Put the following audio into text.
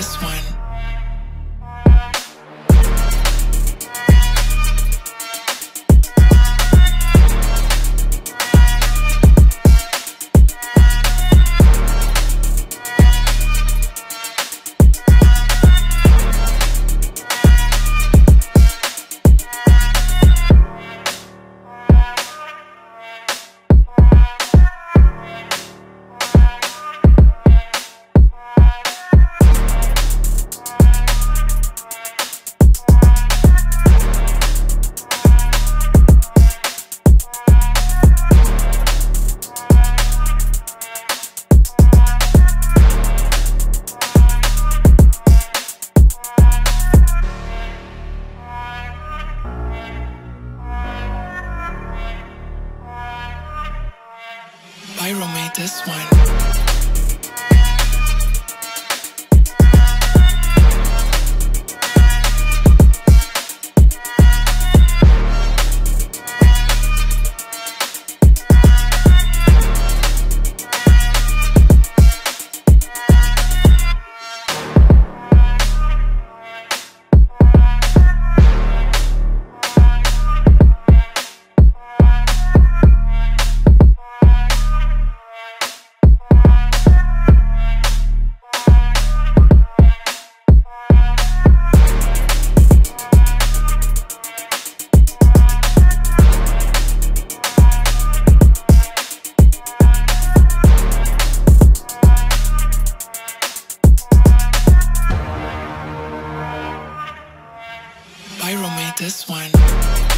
this one. Viral made this one. Viral made this one.